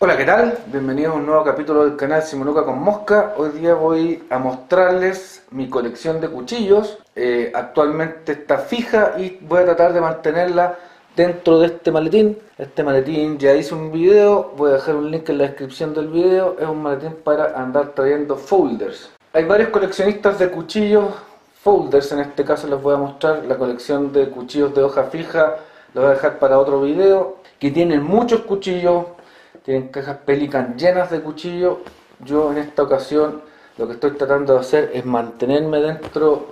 Hola, ¿qué tal? Bienvenidos a un nuevo capítulo del canal Simonuca con Mosca. Hoy día voy a mostrarles mi colección de cuchillos. Actualmente está fija y voy a tratar de mantenerla dentro de este maletín. Este maletín ya hice un video, voy a dejar un link en la descripción del video. Es un maletín para andar trayendo folders. Hay varios coleccionistas de cuchillos folders, en este caso les voy a mostrar la colección de cuchillos de hoja fija. Lo voy a dejar para otro video, que tienen muchos cuchillos. Tienen cajas Pelican llenas de cuchillos. Yo en esta ocasión lo que estoy tratando de hacer es mantenerme dentro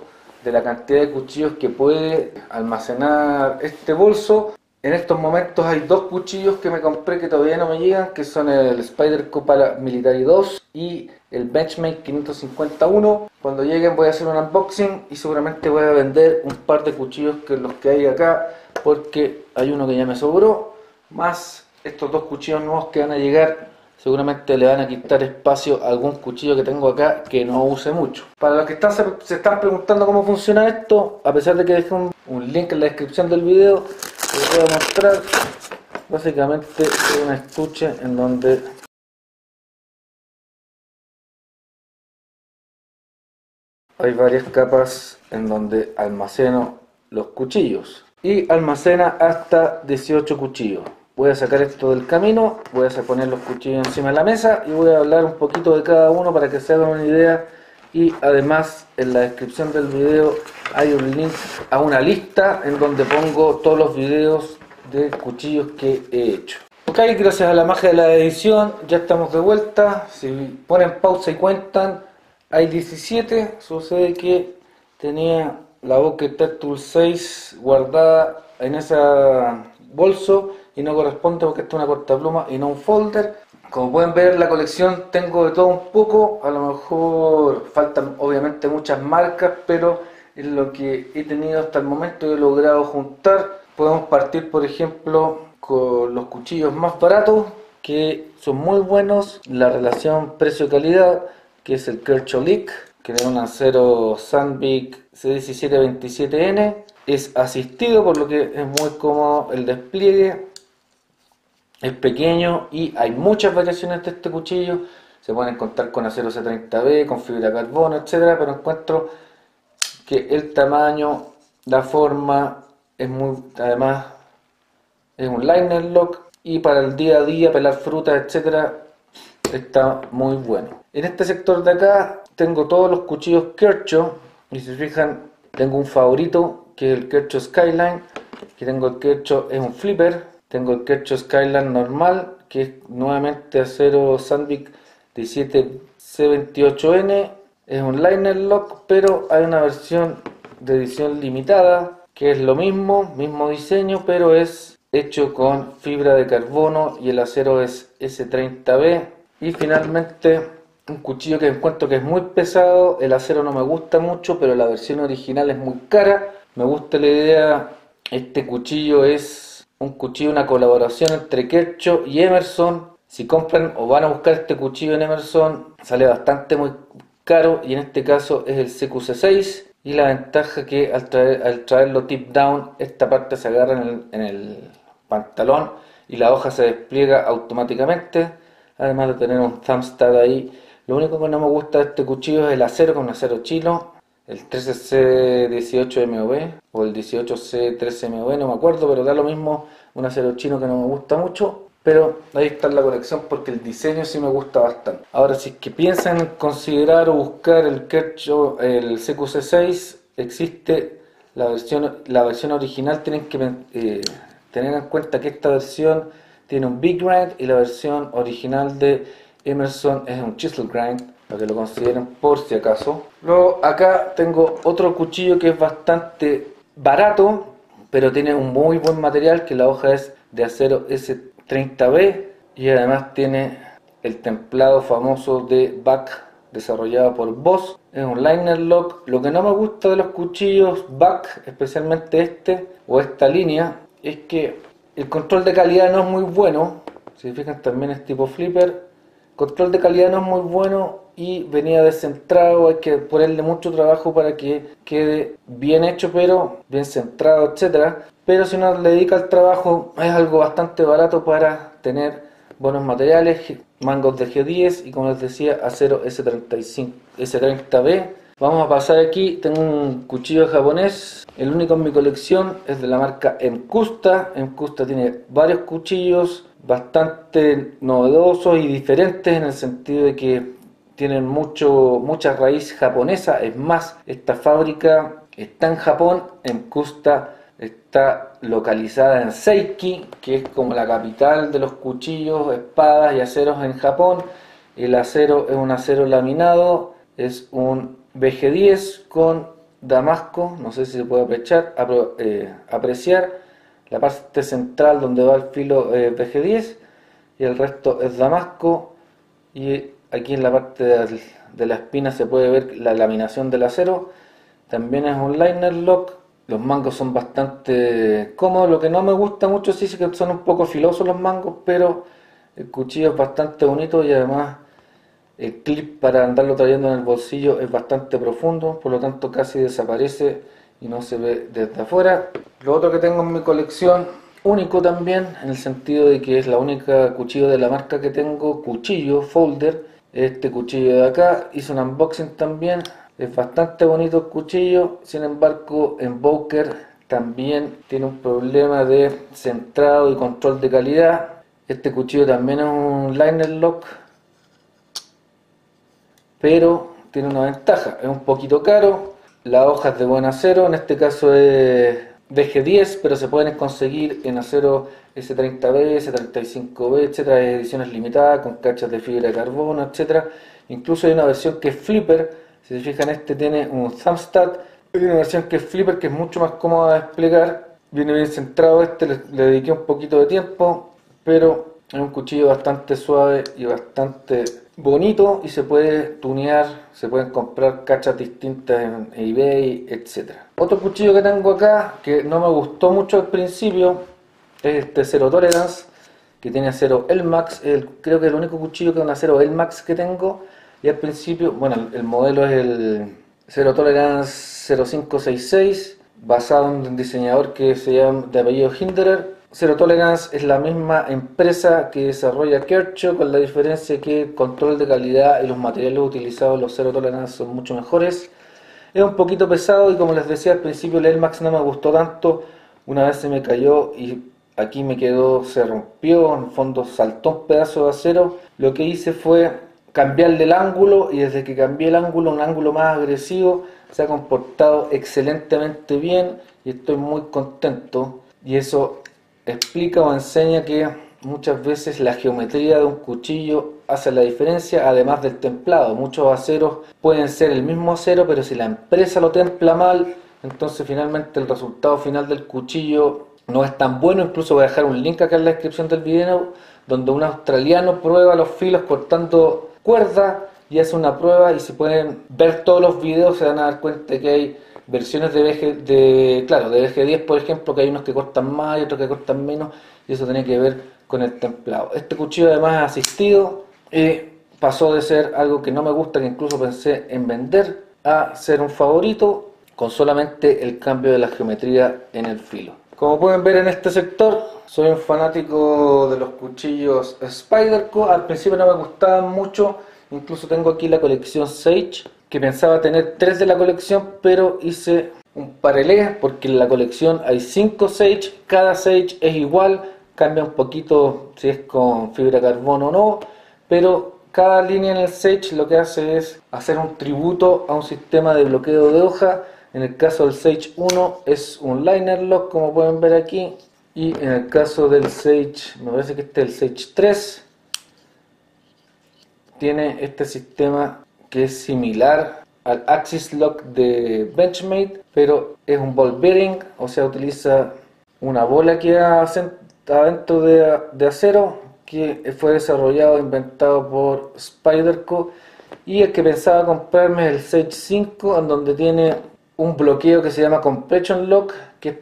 de la cantidad de cuchillos que puede almacenar este bolso. En estos momentos hay dos cuchillos que me compré que todavía no me llegan, que son el Spyderco Paramilitary 2 y el Benchmade 551. Cuando lleguen voy a hacer un unboxing y seguramente voy a vender un par de cuchillos que los que hay acá, porque hay uno que ya me sobró, más estos dos cuchillos nuevos que van a llegar. Seguramente le van a quitar espacio a algún cuchillo que tengo acá que no use mucho. Para los que se están preguntando cómo funciona esto, a pesar de que dejé un link en la descripción del video, les voy a mostrar. Básicamente es un estuche en donde hay varias capas en donde almaceno los cuchillos y almacena hasta 18 cuchillos. Voy a sacar esto del camino, voy a poner los cuchillos encima de la mesa y voy a hablar un poquito de cada uno para que se hagan una idea. Y además en la descripción del video hay un link a una lista en donde pongo todos los videos de cuchillos que he hecho. Ok, gracias a la magia de la edición ya estamos de vuelta. Si ponen pausa y cuentan, hay 17. Sucede que tenía la Böker Tertul 6 guardada en ese bolso y no corresponde porque está una corta pluma y no un folder. Como pueden ver, la colección tengo de todo un poco. A lo mejor faltan obviamente muchas marcas, pero es lo que he tenido hasta el momento y he logrado juntar. Podemos partir por ejemplo con los cuchillos más baratos, que son muy buenos, la relación precio-calidad, que es el Kershaw, que es un acero Sandvik C1727N. Es asistido, por lo que es muy cómodo el despliegue. Es pequeño y hay muchas variaciones de este cuchillo. Se pueden encontrar con acero C30B, con fibra de carbono, etcétera, pero encuentro que el tamaño, la forma, es muy... Además es un liner lock y para el día a día, pelar frutas, etcétera, está muy bueno. En este sector de acá tengo todos los cuchillos Kershaw y si se fijan tengo un favorito que es el Kershaw Skyline. Aquí tengo el Kershaw, es un flipper. Tengo el Kershaw Skyline normal, que es nuevamente acero Sandvik 17C28N. Es un liner lock, pero hay una versión de edición limitada que es lo mismo diseño, pero es hecho con fibra de carbono y el acero es S30B. Y finalmente un cuchillo que encuentro que es muy pesado. El acero no me gusta mucho, pero la versión original es muy cara. Me gusta la idea. Este cuchillo es un cuchillo, una colaboración entre Kershaw y Emerson. Si compran o van a buscar este cuchillo en Emerson, sale bastante muy caro y en este caso es el CQC6. Y la ventaja que al traerlo tip down, esta parte se agarra en el pantalón y la hoja se despliega automáticamente, además de tener un thumbstud ahí. Lo único que no me gusta de este cuchillo es el acero, con acero chino, el 13C18MV o el 18C13MV, no me acuerdo, pero da lo mismo, un acero chino que no me gusta mucho. Pero ahí está la colección porque el diseño sí me gusta bastante. Ahora, si es que piensan considerar o buscar el Kershaw, el CQC6, existe la versión original. Tienen que tener en cuenta que esta versión tiene un big grind y la versión original de Emerson es un chisel grind, para que lo consideren por si acaso. Luego acá tengo otro cuchillo que es bastante barato, pero tiene un muy buen material, que la hoja es de acero S30B y además tiene el templado famoso de Back desarrollado por Boss. Es un liner lock. Lo que no me gusta de los cuchillos Back, especialmente este o esta línea, es que el control de calidad no es muy bueno. Si se fijan, también es tipo flipper. Control de calidad no es muy bueno y venía descentrado, hay que ponerle mucho trabajo para que quede bien hecho, pero bien centrado, etcétera. Pero si uno le dedica al trabajo, es algo bastante barato para tener buenos materiales, mangos de Geo10 y, como les decía, acero S30B. Vamos a pasar aquí, tengo un cuchillo japonés, el único en mi colección, es de la marca MCUSTA. MCUSTA tiene varios cuchillos bastante novedosos y diferentes, en el sentido de que tienen mucha raíz japonesa. Es más, esta fábrica está en Japón. MCUSTA está localizada en Seiki, que es como la capital de los cuchillos, espadas y aceros en Japón. El acero es un acero laminado, es un VG-10 con damasco, no sé si se puede apreciar la parte central donde va el filo VG-10, y el resto es damasco, y aquí en la parte de la espina se puede ver la laminación del acero. También es un liner lock. Los mangos son bastante cómodos. Lo que no me gusta mucho sí es que son un poco filosos los mangos, pero el cuchillo es bastante bonito, y además el clip para andarlo trayendo en el bolsillo es bastante profundo, por lo tanto casi desaparece y no se ve desde afuera. Lo otro que tengo en mi colección, único también, en el sentido de que es la única cuchillo de la marca que tengo, cuchillo, folder, este cuchillo de acá. Hice un unboxing también, es bastante bonito el cuchillo. Sin embargo, en Böker también tiene un problema de centrado y control de calidad. Este cuchillo también es un liner lock, pero tiene una ventaja, es un poquito caro. La hoja es de buen acero, en este caso es VG10, pero se pueden conseguir en acero S30B, S35B, etcétera, ediciones limitadas con cachas de fibra de carbono, etcétera. Incluso hay una versión que es flipper, si se fijan, este tiene un thumbstud. Hay una versión que es flipper, que es mucho más cómoda de desplegar, viene bien centrado. Este le dediqué un poquito de tiempo, pero es un cuchillo bastante suave y bastante bonito, y se puede tunear, se pueden comprar cachas distintas en eBay, etc. Otro cuchillo que tengo acá, que no me gustó mucho al principio, es este Zero Tolerance, que tiene acero Elmax. Creo que es el único cuchillo con acero Elmax que tengo, y al principio, bueno, el modelo es el Zero Tolerance 0566, basado en un diseñador que se llama de apellido Hinderer. Zero Tolerance es la misma empresa que desarrolla Kershaw, con la diferencia que el control de calidad y los materiales utilizados en los Zero Tolerance son mucho mejores. Es un poquito pesado, y como les decía al principio, el Elmax no me gustó tanto. Una vez se me cayó y aquí me quedó, se rompió, en el fondo saltó un pedazo de acero. Lo que hice fue cambiarle el ángulo, y desde que cambié el ángulo, un ángulo más agresivo, se ha comportado excelentemente bien, y estoy muy contento. Y eso explica o enseña que muchas veces la geometría de un cuchillo hace la diferencia, además del templado. Muchos aceros pueden ser el mismo acero, pero si la empresa lo templa mal, entonces finalmente el resultado final del cuchillo no es tan bueno. Incluso voy a dejar un link acá en la descripción del video, donde un australiano prueba los filos cortando cuerda y hace una prueba, y si pueden ver todos los videos se van a dar cuenta que hay versiones de VG10, por ejemplo, que hay unos que cortan más y otros que cortan menos, y eso tiene que ver con el templado. Este cuchillo además es asistido, pasó de ser algo que no me gusta, que incluso pensé en vender, a ser un favorito, con solamente el cambio de la geometría en el filo. Como pueden ver en este sector, soy un fanático de los cuchillos Spyderco. Al principio no me gustaban mucho, incluso tengo aquí la colección Sage, que pensaba tener 3 de la colección, pero hice un paralelo, porque en la colección hay 5 Sage, cada Sage es igual, cambia un poquito si es con fibra de carbono o no, pero cada línea en el Sage lo que hace es hacer un tributo a un sistema de bloqueo de hoja. En el caso del Sage 1 es un liner lock, como pueden ver aquí, y en el caso del Sage, me parece que este es el Sage 3, tiene este sistema que es similar al Axis Lock de Benchmade, pero es un ball bearing, o sea, utiliza una bola que hacen adentro de acero, que fue desarrollado e inventado por Spyderco. Y el que pensaba comprarme es el Sage 5, en donde tiene un bloqueo que se llama Compression Lock, que es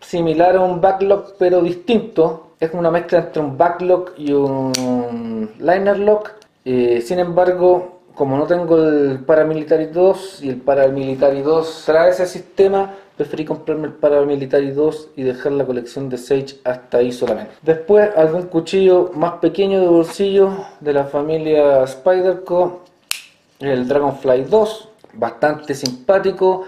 similar a un backlock pero distinto, es una mezcla entre un backlock y un liner lock. Sin embargo, como no tengo el Paramilitary 2, y el Paramilitary 2 trae ese sistema, preferí comprarme el Paramilitary 2 y dejar la colección de Sage hasta ahí solamente. Después algún cuchillo más pequeño de bolsillo de la familia Spyderco, el Dragonfly 2, bastante simpático.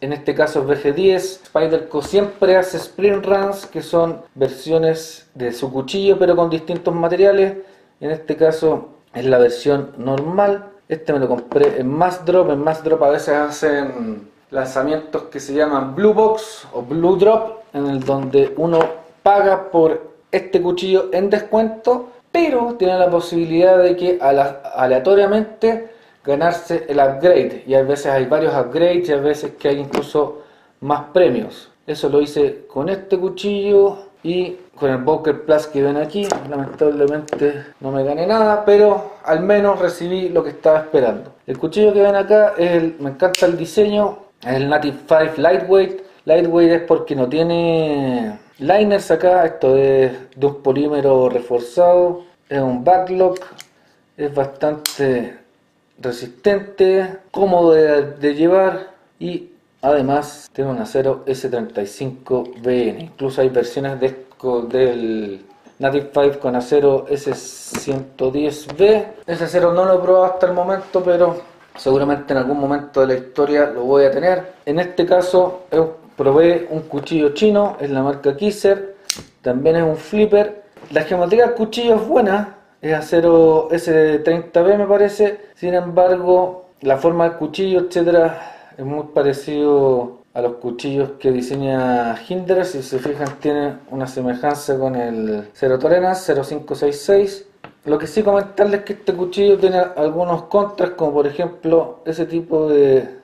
En este caso es VG-10. Spyderco siempre hace sprint runs, que son versiones de su cuchillo pero con distintos materiales. En este caso es la versión normal. Este me lo compré en Massdrop. En Massdrop a veces hacen lanzamientos que se llaman Blue Box o Blue Drop, en el donde uno paga por este cuchillo en descuento, pero tiene la posibilidad de que aleatoriamente ganarse el upgrade, y a veces hay varios upgrades y a veces que hay incluso más premios. Eso lo hice con este cuchillo y con el Böker Plus que ven aquí. Lamentablemente no me gané nada, pero al menos recibí lo que estaba esperando. El cuchillo que ven acá es me encanta el diseño, es el Native 5 Lightweight. Lightweight es porque no tiene liners acá, esto es de un polímero reforzado, es un backlock, es bastante resistente, cómodo de llevar, y además tiene un acero S35BN. Incluso hay versiones del Native 5 con acero S110B. Ese acero no lo he probado hasta el momento, pero seguramente en algún momento de la historia lo voy a tener. En este caso probé un cuchillo chino, es la marca Kizer, también es un flipper. La geometría del cuchillo es buena, es acero S30B me parece. Sin embargo, la forma del cuchillo, etcétera, es muy parecido a los cuchillos que diseña Hinderer. Si se fijan, tiene una semejanza con el Zero Tolerance 0566. Lo que sí comentarles es que este cuchillo tiene algunos contras, como por ejemplo ese tipo de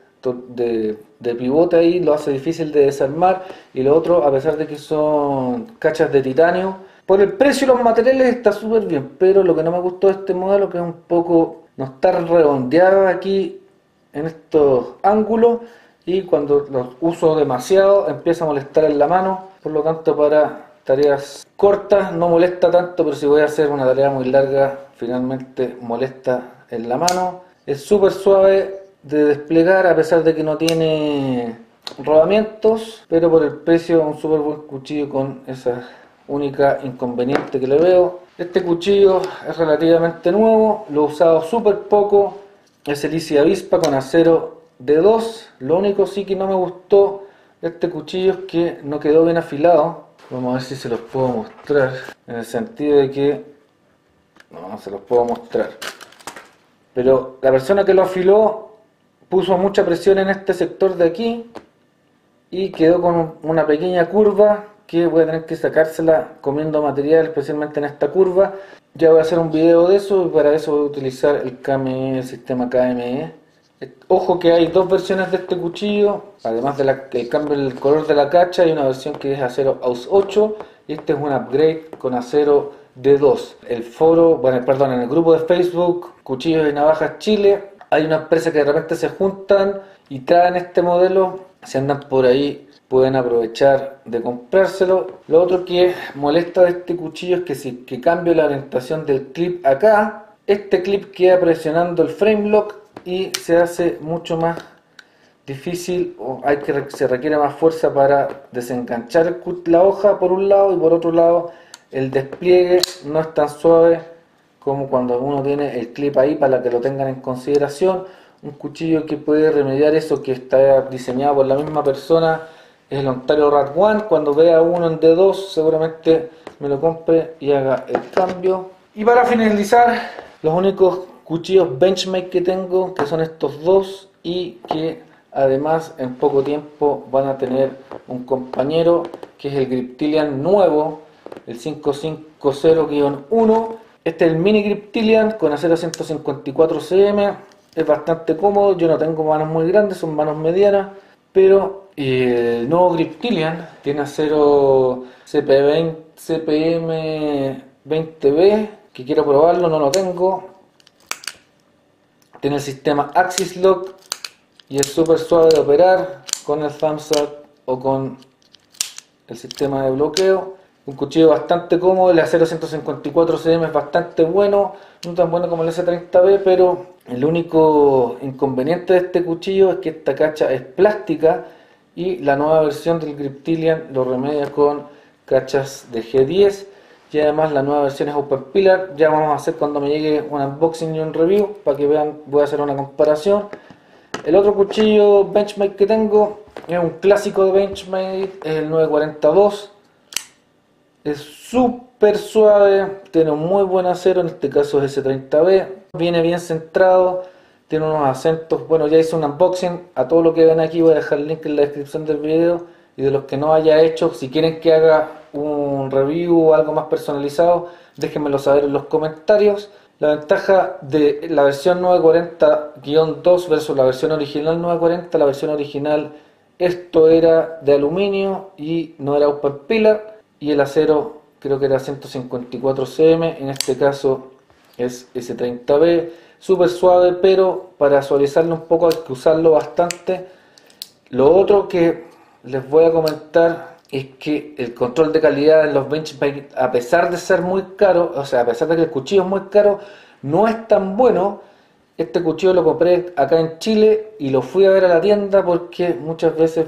pivote ahí lo hace difícil de desarmar, y lo otro, a pesar de que son cachas de titanio, por el precio y los materiales está súper bien, pero lo que no me gustó de este modelo, que es un poco, no está redondeado aquí en estos ángulos, y cuando los uso demasiado empieza a molestar en la mano. Por lo tanto, para tareas cortas no molesta tanto, pero si voy a hacer una tarea muy larga, finalmente molesta en la mano. Es súper suave de desplegar a pesar de que no tiene rodamientos, pero por el precio un súper buen cuchillo, con esa única inconveniente que le veo. Este cuchillo es relativamente nuevo, lo he usado súper poco, es el Easy Avispa con acero D2. Lo único sí que no me gustó de este cuchillo es que no quedó bien afilado. Vamos a ver si se los puedo mostrar, en el sentido de que no se los puedo mostrar, pero la persona que lo afiló puso mucha presión en este sector de aquí y quedó con una pequeña curva que voy a tener que sacársela comiendo material, especialmente en esta curva. Ya voy a hacer un video de eso, y para eso voy a utilizar el KME, el sistema KME. Ojo que hay dos versiones de este cuchillo, además del cambio del color de la cacha. Hay una versión que es acero Aus 8 y este es un upgrade con acero D2. En el grupo de Facebook Cuchillos y Navajas Chile hay una empresa que de repente se juntan y traen este modelo. Si andan por ahí, pueden aprovechar de comprárselo. Lo otro que molesta de este cuchillo es que si cambio la orientación del clip acá, este clip queda presionando el frame lock y se hace mucho más difícil, o se requiere más fuerza para desenganchar la hoja por un lado, y por otro lado el despliegue no es tan suave como cuando uno tiene el clip ahí, para que lo tengan en consideración. Un cuchillo que puede remediar eso, que está diseñado por la misma persona, es el Ontario Rat One. Cuando vea uno en D2 seguramente me lo compre y haga el cambio. Y para finalizar, los únicos cuchillos Benchmade que tengo, que son estos dos, y que además en poco tiempo van a tener un compañero, que es el Griptilian nuevo, el 550-1. Este es el mini Griptilian con acero 154CM. Es bastante cómodo, yo no tengo manos muy grandes, son manos medianas, pero... Y el nuevo Griptilian tiene acero CPM 20B, que quiero probarlo, no lo tengo. Tiene el sistema Axis Lock y es súper suave de operar con el thumbs up o con el sistema de bloqueo. Un cuchillo bastante cómodo, el acero 154CM es bastante bueno, no tan bueno como el S30B, pero el único inconveniente de este cuchillo es que esta cacha es plástica y la nueva versión del Griptilian lo remedia con cachas de G10, y además la nueva versión es Open Pillar. Ya vamos a hacer cuando me llegue un unboxing y un review para que vean, voy a hacer una comparación. El otro cuchillo Benchmade que tengo es un clásico de Benchmade, es el 942, es súper suave, tiene un muy buen acero, en este caso es S30B, viene bien centrado, tiene unos acentos. Bueno, ya hice un unboxing, a todo lo que ven aquí voy a dejar el link en la descripción del video, y de los que no haya hecho, si quieren que haga un review o algo más personalizado, déjenmelo saber en los comentarios. La ventaja de la versión 940-2 versus la versión original 940, la versión original esto era de aluminio y no era open pillar, y el acero creo que era 154 cm, en este caso es S30B, súper suave, pero para suavizarlo un poco hay que usarlo bastante. Lo otro que les voy a comentar es que el control de calidad en los Benchmade, a pesar de ser muy caro, o sea, a pesar de que el cuchillo es muy caro, no es tan bueno. Este cuchillo lo compré acá en Chile y lo fui a ver a la tienda porque muchas veces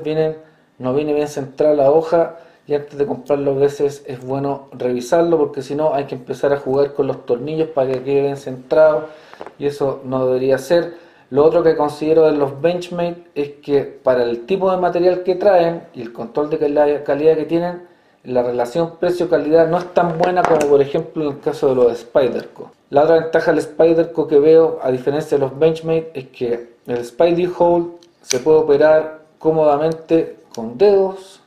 no viene bien centrada la hoja, y antes de comprarlo a veces es bueno revisarlo, porque si no hay que empezar a jugar con los tornillos para que quede bien centrado, y eso no debería ser. Lo otro que considero de los Benchmade es que para el tipo de material que traen y el control de calidad que tienen, la relación precio-calidad no es tan buena como por ejemplo en el caso de los de Spyderco. La otra ventaja del Spyderco que veo a diferencia de los Benchmade es que el Spidey Hold se puede operar cómodamente con dedos,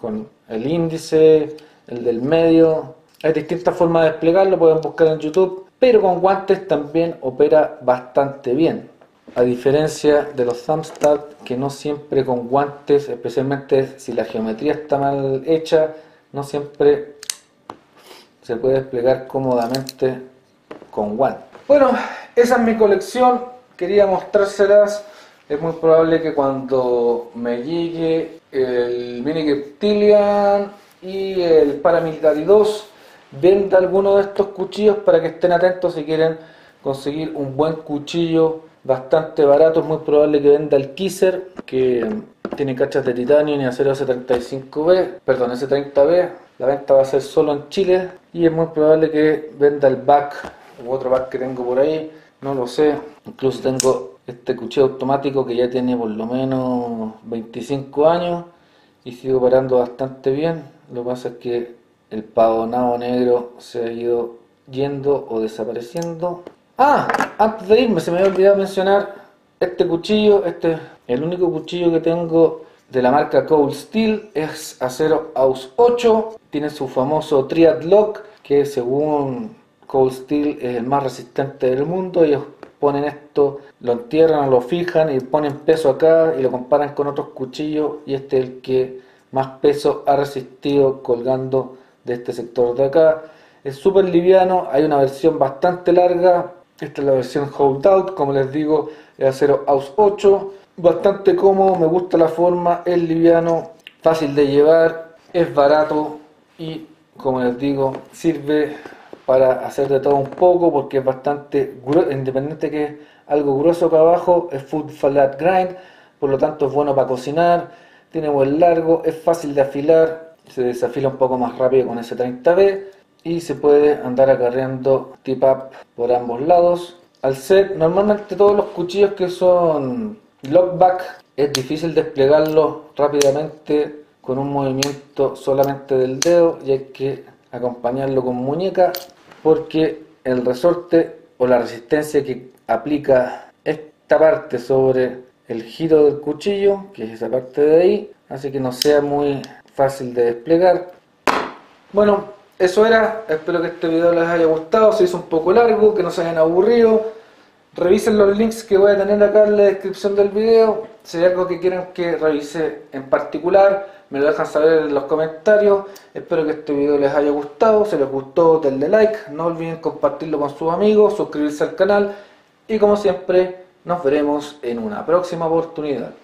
con el índice, el del medio. Hay distintas formas de desplegarlo, pueden buscar en YouTube, pero con guantes también opera bastante bien. A diferencia de los thumbstab, que no siempre con guantes, especialmente si la geometría está mal hecha, no siempre se puede desplegar cómodamente con guantes. Bueno, esa es mi colección, quería mostrárselas. Es muy probable que cuando me llegue el Mini Griptilian y el Paramilitary 2 venda alguno de estos cuchillos, para que estén atentos si quieren conseguir un buen cuchillo bastante barato. Es muy probable que venda el Kizer, que tiene cachas de titanio y acero S30B. La venta va a ser solo en Chile, y es muy probable que venda el back u otro back que tengo por ahí, no lo sé. Incluso tengo este cuchillo automático que ya tiene por lo menos 25 años y sigue operando bastante bien. Lo que pasa es que el pavonado negro se ha ido yendo o desapareciendo. Ah, antes de irme se me había olvidado mencionar este cuchillo. Este es el único cuchillo que tengo de la marca Cold Steel, es acero Aus 8, tiene su famoso Triad Lock, que según Cold Steel es el más resistente del mundo. Ellos ponen esto, lo entierran, lo fijan y ponen peso acá y lo comparan con otros cuchillos, y este es el que más peso ha resistido colgando de este sector de acá. Es súper liviano, hay una versión bastante larga. Esta es la versión Holdout, como les digo, es acero Aus 8, bastante cómodo, me gusta la forma, es liviano, fácil de llevar, es barato y, como les digo, sirve para hacer de todo un poco, porque es bastante grueso, independiente que es algo grueso acá abajo, es Food Flat Grind, por lo tanto es bueno para cocinar, tiene buen largo, es fácil de afilar, se desafila un poco más rápido con ese S30B. Y se puede andar acarreando tip up por ambos lados. Al ser normalmente todos los cuchillos que son lockback, es difícil desplegarlos rápidamente con un movimiento solamente del dedo, y hay que acompañarlo con muñeca, porque el resorte o la resistencia que aplica esta parte sobre el giro del cuchillo, que es esa parte de ahí, hace que no sea muy fácil de desplegar. Bueno, eso era, espero que este video les haya gustado, se hizo un poco largo, que no se hayan aburrido. Revisen los links que voy a tener acá en la descripción del video. Si hay algo que quieran que revise en particular, me lo dejan saber en los comentarios. Espero que este video les haya gustado, si les gustó denle like, no olviden compartirlo con sus amigos, suscribirse al canal, y como siempre nos veremos en una próxima oportunidad.